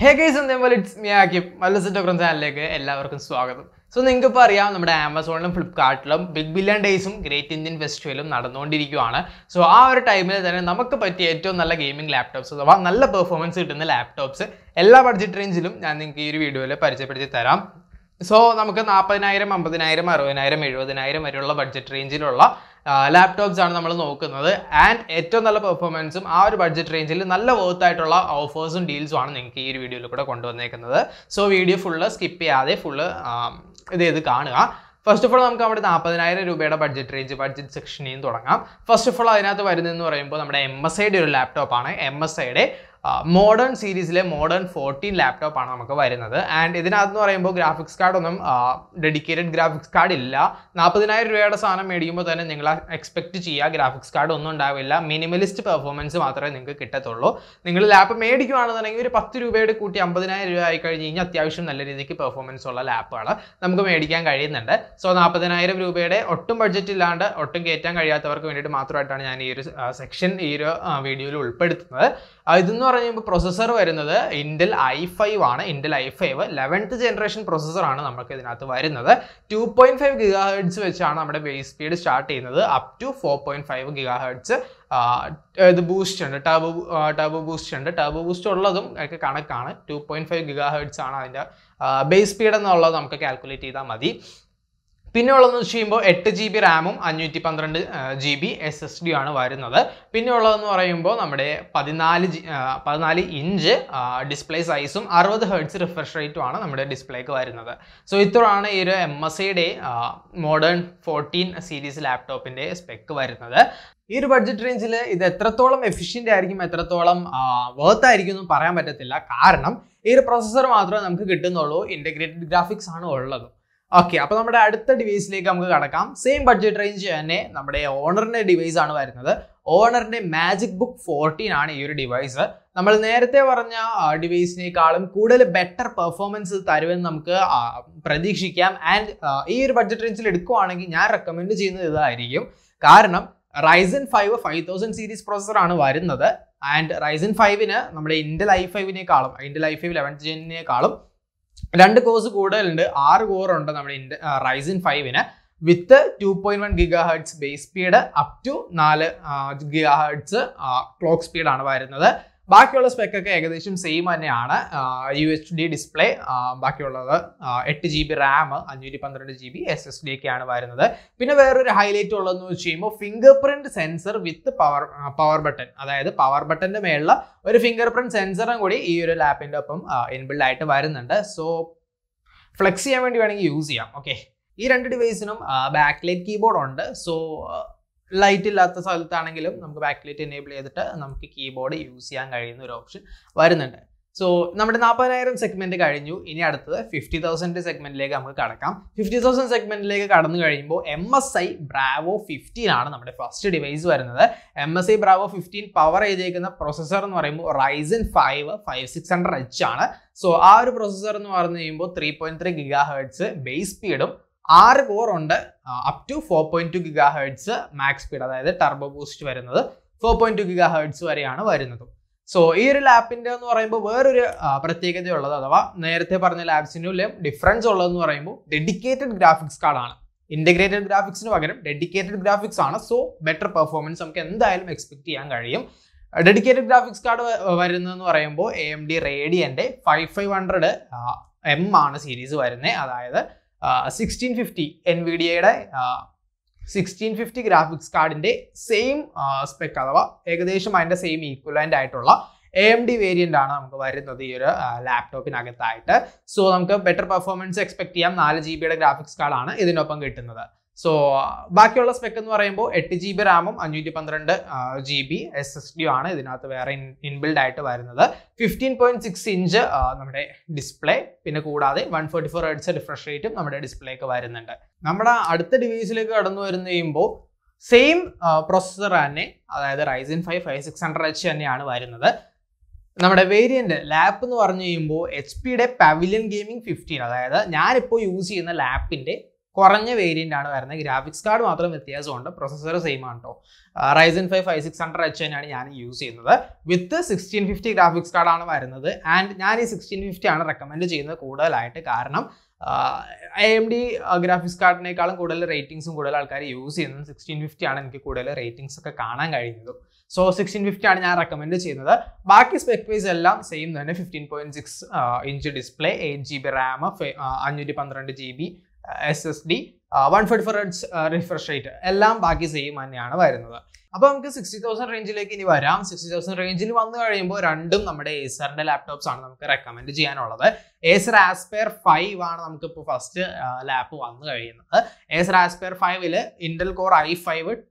Hey guys, it's me Akim. Welcome. So, you can see Amazon and Flipkart, Big Billion Days, Great Indian Festival. So, at that time, we have a gaming laptop. So, we have a performance laptops. All budget range, I will show you this video. So, we have 40,000, 50,000, 60,000, 70,000 budget range. Laptops are and the performance in our budget range worth offers and deals on video. So video full skip full first of all, we have a budget range budget section. First of all, we have MSI laptop, MSI Modern series Modern 14 laptop, and this is graphics card dedicated graphics card illa 40000 saanam mediyumbo thane ningal expect cheya graphics card onnum undavilla minimalist performance maathre ningalku kittathollo ningal lap mediyuvaanennengil oru 10 rupayade kooti 50000 aayi kazhinja athyavasham nalla reethikku performance ulla lap aanu namukku medikkan kazhiyunnund. So 40000 rupayade ottum budget illande ottum kettan kazhiyaathavarkku vendittu maathrayittana njan ee oru section ee oru video il ulpeduthunnu. Processor Intel i5 i5 11th generation processor 2.5 GHz which base speed start up to 4.5 GHz the boost turbo boost ulladum 2.5 GHz base speed calculate. Pin 8GB RAM, 512GB SSD ആണ് വരുന്നത്. പിന്നെ ഉള്ളതെന്ന് പറയുമ്പോൾ നമ്മുടെ 14 inch display സൈസും 60 hertz refresh റേറ്റും ആണ് നമ്മുടെ ഡിസ്പ്ലേക്ക് വരുന്നത്. സോ ഇത്രയാണ് ഈ ഒരു MSI Modern 14 സീരീസ് ലാപ്ടോപ്പിന്റെ സ്പെക് വരുന്നത്. In this budget range, this is efficient and worth it. Processor integrated graphics. Okay, now we have the device. Same budget range, we have the Honor device. Honor Magicbook 14 is this device. We have the device better performance and this budget range, I recommend this. Because Ryzen 5 5000 series processor and Ryzen 5 is Intel i5 11th gen. Two cores and 6 core on Ryzen 5 with 2.1 GHz base speed up to 4 GHz clock speed. Bakiyola spec okke ekadesham same anneyana UHD display bakiyulla 8GB RAM 512GB SSD okke aanu varunathu. Pinne vera oru highlight ulladnu vechiyumbo fingerprint sensor with power button, adayathu power button inde mella oru fingerprint sensor kodi ee oru laptop oppam enabled aayittu varunnundu. So flex cheyan vendi venengi use cheyam. Okay, ee rendu device inum backlight keyboard undu. So light illatta salathanengilum namukku backlight enable cheyitte namukku keyboard use cheyan kazhiyunna oru option varunundu. So nammade 40000 segment kazhinju ini adutha 50000 segment like namukku kadakam. 50000 segment like kadannu kazhiyumbo MSI Bravo 15 aanu nammade first device varunathu. MSI Bravo 15 power ejeykuna processor ennu parayumbo Ryzen 5 5600H aanu. So aa oru processor ennu parayumbo 3.3 GHz base speed um 6 core on up to 4.2 GHz max speed, that is turbo boost 4.2 GHz variana. So this lap in the difference dedicated graphics card, integrated graphics dedicated graphics, so better performance expect. Dedicated graphics card AMD Radeon 5500M series, 1650 Nvidia 1650 graphics card in the same spec the same equivalent AMD variant laptop in Agatha. So better performance expect 4GB graphics card is in. So bakiyulla spec ennu parayumbo 8GB RAM 512GB SSD aanu idinathu vera inbuilt aayittu varunathu. 15.6 inch nammade display pinne koodade 144 Hz refresh rate nammade display ku varunnundu. Nammada adutha device ilekku kadannu varuneyumbo same processor aanu adayathu Ryzen 5 5600H anneyanu varunathu. നമ്മുടെ variant lap എന്ന് പറഞ്ഞു കഴിയുമ്പോൾ HP Pavilion Gaming 15 അതായത് ഞാൻ ഇപ്പോൾ use ചെയ്യുന്ന ലാപ്പിന്റെ കുറഞ്ഞ variant ആണ് വരുന്നത് ഗ്രാഫിക്സ് കാർഡ് മാത്രം വ്യത്യാസമുണ്ട് പ്രോസസർ സെയിം ആണ് ട്ടോ Ryzen 5 5600HN ആണ് ഞാൻ യൂസ് ചെയ്യുന്നത് വിത്ത് 1650 ഗ്രാഫിക്സ് കാർഡ് ആണ് വരുന്നത് ആൻഡ് ഞാൻ ഈ 1650 ആണ് റെക്കമെൻഡ് ചെയ്യുന്നത് കൂടുതലായിട്ട് കാരണം AMD ഗ്രാഫിക്സ് കാർഡിനേക്കാളും കൂടുതൽ റേറ്റിംഗ്സും കൂടുതൽ ആൾക്കാർ യൂസ് ചെയ്യുന്നത് 1650 ആണ് എനിക്ക് കൂടുതൽ റേറ്റിംഗ്സ് ഒക്കെ കാണാൻ കഴിയുന്നത് സോ 1650 ആണ് ഞാൻ റെക്കമെൻഡ് ചെയ്യുന്നത് ബാക്കി സ്പെക് വൈസ് എല്ലാം സെയിം തന്നെ 15.6 inch display 8GB RAM 512GB SSD 144Hz refresh rate എല്ലാം ബാക്കി സെയിം തന്നെയാണ് വരുന്നത് അപ്പോൾ നമുക്ക് 60000 റേഞ്ചിലേക്ക് ഇനി വരാം 60000 റേഞ്ചിൽ വന്നു കഴിയുമ്പോൾ രണ്ടും നമ്മുടെ Acerന്റെ ലാപ്ടോപ്സ് ആണ് നമുക്ക് റെക്കമെൻഡ് ചെയ്യാനുള്ളത് Acer Aspire 5 ആണ് നമുക്ക് ഇപ്പോൾ ഫസ്റ്റ് ലാപ്പ് വന്നു കഴിയുന്നത് Acer Aspire 5 ൽ Intel Core i5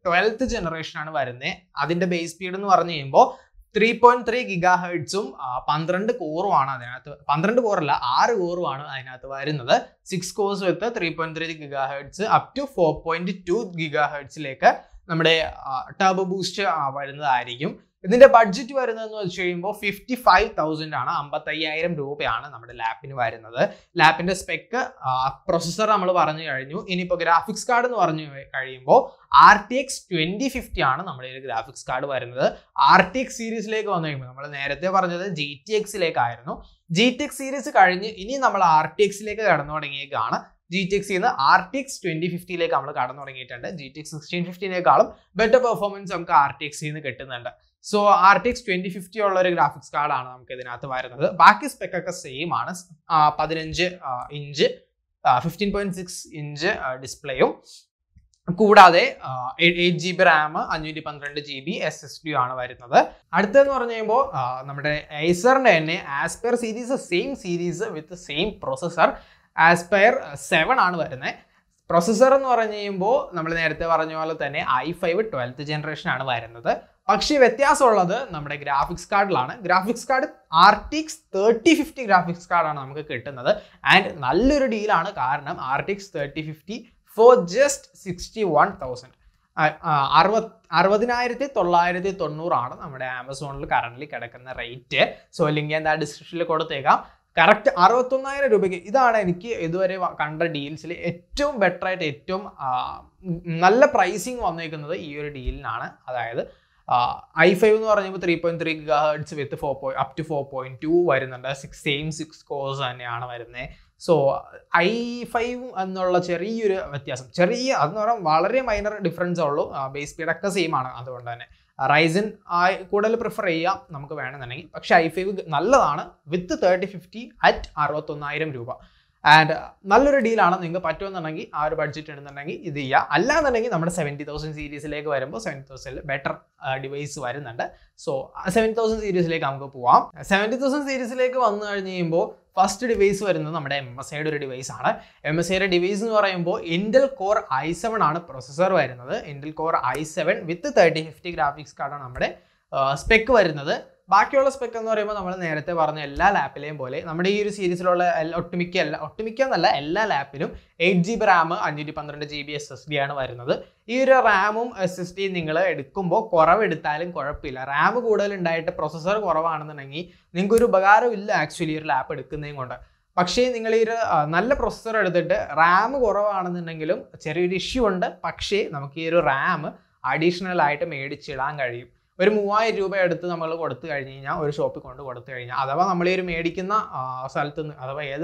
12th generation ആണ് വരുന്നത് അതിന്റെ ബേസ് സ്പീഡ് എന്ന് പറഞ്ഞു കഴിയുമ്പോൾ 3.3 GHz ഉം 12 കോറുമാണ് അതിനകത്ത് 12 കോറല്ല 6 കോറുമാണ് അതിനകത്ത് വരുന്നത് 6 cores with 3.3 GHz up to 4.2 GHz ലേക്ക് നമ്മുടെ ടർബോ ബൂസ്റ്റ് വരുന്നതായിരിക്കും ഇതിന്റെ ബഡ്ജറ്റ് വരുന്നതെന്ന് വെച്ച് കഴിയുമ്പോൾ 55000 ആണ് 55000 രൂപയാണ് നമ്മുടെ ലാപ്പിന് വരുന്നത് ലാപ്പിന്റെ സ്പെക്ക് പ്രോസസർ നമ്മൾ പറഞ്ഞു കഴിഞ്ഞു ഇനിയിപ്പോൾ ഗ്രാഫിക്സ് കാർഡ് എന്ന് പറഞ്ഞു കഴിയുമ്പോൾ RTX 2050 ആണ് നമ്മുടെ ഒരു ഗ്രാഫിക്സ് കാർഡ് വരുന്നത് RTX സീരീസിലേക്ക് വന്നു കഴിയുമ്പോൾ നമ്മൾ നേരത്തെ പറഞ്ഞത് GTX ലേക്കായിരുന്നു GTX സീരീസ് കഴിഞ്ഞ് ഇനി നമ്മൾ RTX ലേക്ക് കടന്നു തുടങ്ങിയേക്കാണ് GTX ന്ന് RTX 2050 ലേക്ക് നമ്മൾ കടന്നു തുടങ്ങിയിട്ടുണ്ട് GTX 1650 നേക്കാളും ബെറ്റർ പെർഫോമൻസ് നമുക്ക് RTX ന്ന് കിട്ടുന്നുണ്ട് സോ RTX 2050 ഉള്ള ഒരു ഗ്രാഫിക്സ് കാർഡാണ് നമുക്ക് ഇതിനകത്ത് വരുന്നത് ബാക്കി സ്പെക് ഒക്കെ സെയിം ആണ് 15 ഇഞ്ച് 15.6 ഇഞ്ച് ഡിസ്പ്ലേയും കൂടാതെ 8GB RAM 512GB SSD ആണ് വരുന്നത് അടുത്തെന്ന് പറഞ്ഞു കഴിയുമ്പോൾ നമ്മുടെ Acerന്റെ തന്നെ Aspire series same series with same processor Aspire 7 ആണ് വരുന്നത് പ്രോസസർ എന്ന് പറഞ്ഞു കഴിയുമ്പോൾ നമ്മൾ നേരത്തെ പറഞ്ഞ പോലെ തന്നെ i5 12th ജനറേഷൻ ആണ് വരുന്നത് പക്ഷേ വ്യത്യാസമുള്ളത് നമ്മുടെ ഗ്രാഫിക്സ് കാർഡിലാണ് ഗ്രാഫിക്സ് കാർഡ് RTX 3050 ഗ്രാഫിക്സ് കാർഡാണ് നമുക്ക് കിട്ടുന്നത് ആൻഡ് നല്ലൊരു ഡീലാണ് കാരണം RTX 3050 ഫോർ ജസ്റ്റ് 61000 60990 നമ്മുടെ ആമസോണിൽ കറന്റ്ലി കിടക്കുന്ന റേറ്റ് സോ ലിങ്ക് ഞാൻ ഡിസ്ക്രിപ്ഷനിൽ കൊടുത്തേക്കാം കറക്റ്റ് 61000 രൂപയ്ക്ക് ഇതാണ് എനിക്ക് ഇതുവരെ കണ്ട ഡീൽസിൽ ഏറ്റവും ബെറ്റർ ആയിട്ട് ഏറ്റവും നല്ല പ്രൈസിങ് വന്നിരിക്കുന്നത് ഈ ഒരു ഡീലിനാണ് അതായത് i5 എന്ന് പറയുമ്പോൾ 3.3 GHz വിത്ത് അപ് ടു 4.2 വരുന്നുണ്ട് സെയിം സിക്സ് കോഴ്സ് തന്നെയാണ് വരുന്നത് സോ i5 എന്നുള്ള ചെറിയൊരു വ്യത്യാസം അതെന്ന് പറഞ്ഞാൽ വളരെ മൈനർ ഡിഫറൻസ് ഉള്ളൂ ബേസ് സ്പീഡ് ഒക്കെ സെയിം ആണ് അതുകൊണ്ട് തന്നെ റൈസൻ കൂടുതൽ പ്രിഫർ ചെയ്യാം നമുക്ക് വേണമെന്നുണ്ടെങ്കിൽ പക്ഷേ i5 നല്ലതാണ് വിത്ത് 3050 അറ്റ് 61000 രൂപ ആൻഡ് നല്ലൊരു ഡീലാണ് നിങ്ങൾക്ക് പറ്റുമെന്നുണ്ടെങ്കിൽ ആ ഒരു ബഡ്ജറ്റ് ഉണ്ടെന്നുണ്ടെങ്കിൽ ഇത് ചെയ്യുക അല്ലാന്നുണ്ടെങ്കിൽ നമ്മുടെ 70000 സീരീസിലേക്ക് വരുമ്പോൾ 70000 ബെറ്റർ ഡിവൈസ് വരുന്നുണ്ട് സോ 70000 സീരീസിലേക്ക് നമുക്ക് പോവാം 70000 സീരീസിലേക്ക് വന്നു കഴിഞ്ഞ് കഴിയുമ്പോൾ ഫസ്റ്റ് ഡിവൈസ് വരുന്നത് നമ്മുടെ MSIയുടെ ഒരു ഡിവൈസ് ആണ് MSIയുടെ ഡിവൈസ് എന്ന് പറയുമ്പോൾ Intel Core i7 ആണ് പ്രോസസർ വരുന്നത് Intel Core i7 വിത്ത് 3050 ഗ്രാഫിക്സ് കാർഡാണ് നമ്മുടെ സ്പെക്ക് വരുന്നത് ബാക്കിയുള്ള സ്പെക് എന്ന് പറയുമ്പോൾ നമ്മൾ നേരത്തെ പറഞ്ഞ എല്ലാ ലാപ്പിലെയും പോലെ നമ്മുടെ ഈ ഒരു സീരീസിലുള്ള ഒട്ടുമിക്ക എന്നല്ല എല്ലാ ലാപ്പിലും 8GB RAM 512GB SSD ആണ് വരുന്നത് ഈ ഒരു റാമും SSD നിങ്ങൾ എടുക്കുമ്പോൾ കുറവെടുത്താലും കുഴപ്പമില്ല റാം കൂടുതൽ ഉണ്ടായിട്ട് പ്രോസസ്സർ കുറവാണെന്നുണ്ടെങ്കിൽ നിങ്ങൾക്കൊരു ഉപകാരമില്ല ആക്ച്വലി ഒരു ലാപ്പ് എടുക്കുന്നതും കൊണ്ട് പക്ഷേ നിങ്ങൾ ഈ ഒരു നല്ല പ്രോസസ്സർ എടുത്തിട്ട് റാം കുറവാണെന്നുണ്ടെങ്കിലും ചെറിയൊരു ഇഷ്യൂ ഉണ്ട് പക്ഷേ നമുക്ക് ഈ ഒരു റാം അഡീഷണൽ ആയിട്ട് മേടിച്ചിടാൻ കഴിയും ഒരു 3000 രൂപ എടുത്ത് നമ്മൾ കൊടുത്തു കഴിഞ്ഞ് കഴിഞ്ഞാൽ ഒരു ഷോപ്പിൽ കൊണ്ട് കൊടുത്തു കഴിഞ്ഞാൽ അഥവാ നമ്മൾ ഈ ഒരു മേടിക്കുന്ന സ്ഥലത്ത് നിന്ന് അഥവാ ഏത്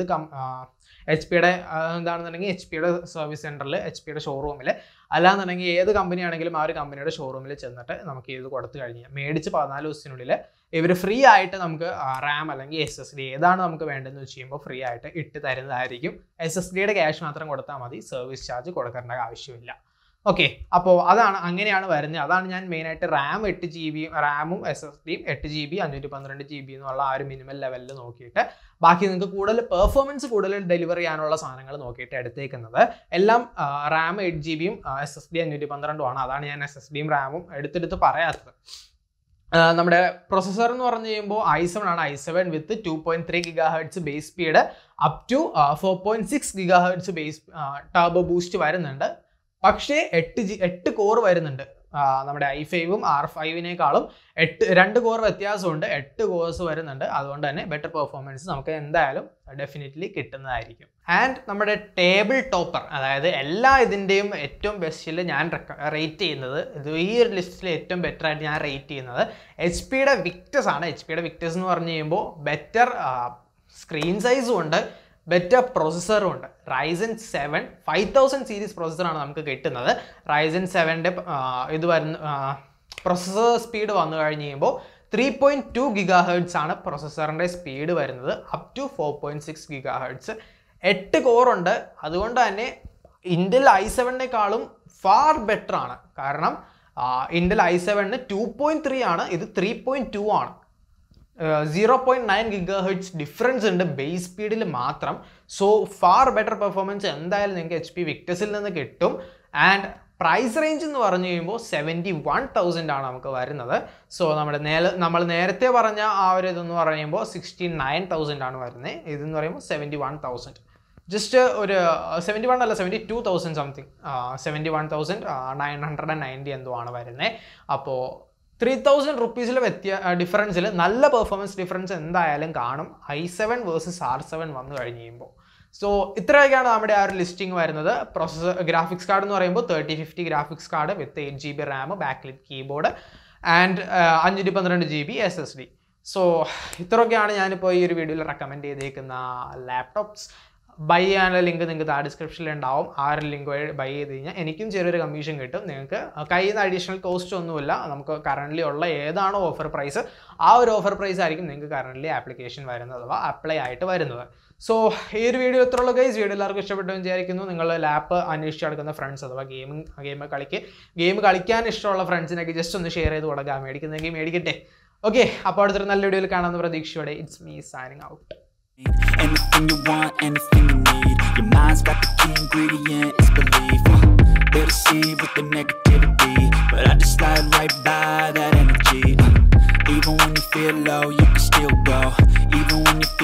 HP യുടെ എന്താണെന്നുണ്ടെങ്കിൽ HP യുടെ സർവീസ് സെൻറ്ററിൽ HP യുടെ ഷോറൂമിൽ അല്ലാന്നുണ്ടെങ്കിൽ ഏത് കമ്പനിയാണെങ്കിലും ആ ഒരു കമ്പനിയുടെ ഷോറൂമിൽ ചെന്നിട്ട് നമുക്ക് ഇത് കൊടുത്തു കഴിഞ്ഞ് മേടിച്ച് 14 ദിവസത്തിനുള്ളിൽ ഇവർ ഫ്രീ ആയിട്ട് നമുക്ക് റാം അല്ലെങ്കിൽ SSD ഏതാണ് നമുക്ക് വേണ്ടതെന്ന് വെച്ച് കഴിയുമ്പോൾ ഫ്രീ ആയിട്ട് ഇട്ട് തരുന്നതായിരിക്കും SSD യുടെ ക്യാഷ് മാത്രം കൊടുത്താൽ മതി സർവീസ് ചാർജ് കൊടുക്കേണ്ട ആവശ്യമില്ല ഓക്കെ അപ്പോൾ അതാണ് അങ്ങനെയാണ് വരുന്നത് അതാണ് ഞാൻ മെയിനായിട്ട് റാം 8GB റാമും SSDയും 8GB 512GB എന്നുള്ള ആ ഒരു മിനിമം ലെവലിൽ നോക്കിയിട്ട് ബാക്കി നിങ്ങൾക്ക് കൂടുതൽ പെർഫോമൻസ് കൂടുതൽ ഡെലിവർ ചെയ്യാനുള്ള സാധനങ്ങൾ നോക്കിയിട്ട് എടുത്തേക്കുന്നത് എല്ലാം റാം 8GBയും SSD 512ആണ് അതാണ് ഞാൻ SSDയും റാമും എടുത്തെടുത്ത് പറയാത്തത് നമ്മുടെ പ്രോസസർ എന്ന് പറഞ്ഞു കഴിയുമ്പോൾ i7 ആണ് i7 with 2.3 GHz base speed up to 4.6 GHz base turbo boost വരുന്നുണ്ട് പക്ഷേ 8 കോർ വരുന്നുണ്ട് നമ്മുടെ i5ഉം R5നേക്കാളും 2 കോർ വ്യത്യാസമുണ്ട് 8 കോഴ്സ് വരുന്നുണ്ട് അതുകൊണ്ട് തന്നെ ബെറ്റർ പെർഫോമൻസ് നമുക്ക് എന്തായാലും ഡെഫിനിറ്റ്ലി കിട്ടുന്നതായിരിക്കും ആൻഡ് നമ്മുടെ ടേബിൾ ടോപ്പർ അതായത് എല്ലാ ഇതിന്റെയും ഏറ്റവും ബെസ്റ്റിൽ ഞാൻ റേറ്റ് ചെയ്യുന്നത് ഈ ഒരു ലിസ്റ്റിൽ ഏറ്റവും ബെറ്റർ ആയിട്ട് ഞാൻ റേറ്റ് ചെയ്യുന്നത് HP യുടെ Victus ആണ് HP യുടെ Victus എന്ന് പറഞ്ഞു കഴിയുമ്പോൾ ബെറ്റർ സ്ക്രീൻ സൈസ് ഉണ്ട് Better processor on Ryzen 7 5000 series processor on namukku kettunathu Ryzen 7 ന്റെ idu processor speed vannu kayiyumbo 3.2 GHz aanu processor ന്റെ speed varunathu up to 4.6 GHz 8 core undu adukondu thanne Intel i7 nekkalum far better aanu karanam Intel i7 ne 2.3 aanu idu 3.2 aanu 0.9 GHz difference in the base speed matram. So far better performance and HP Victus and price range in the 71,000 so namal 69,000 71,000 just 71 or 72,000 something 71,990 and the 3000 rupees difference is a performance difference in i7 versus R7. So, this is our listing. Processor, graphics card 3050 graphics card with 8GB RAM, backlit keyboard and 512GB SSD. So, this is I recommend laptops. Buy the link in the description and our link buy any commission get additional cost on the currently offer price our offer price currently application apply item so here video guys video lap and friends game just share okay it's me signing out. Anything you want, anything you need. Your mind's got the key ingredient, it's belief. They deceive with the negativity, but I just slide right by that energy. Even when you feel low, you can still go. Even when you feel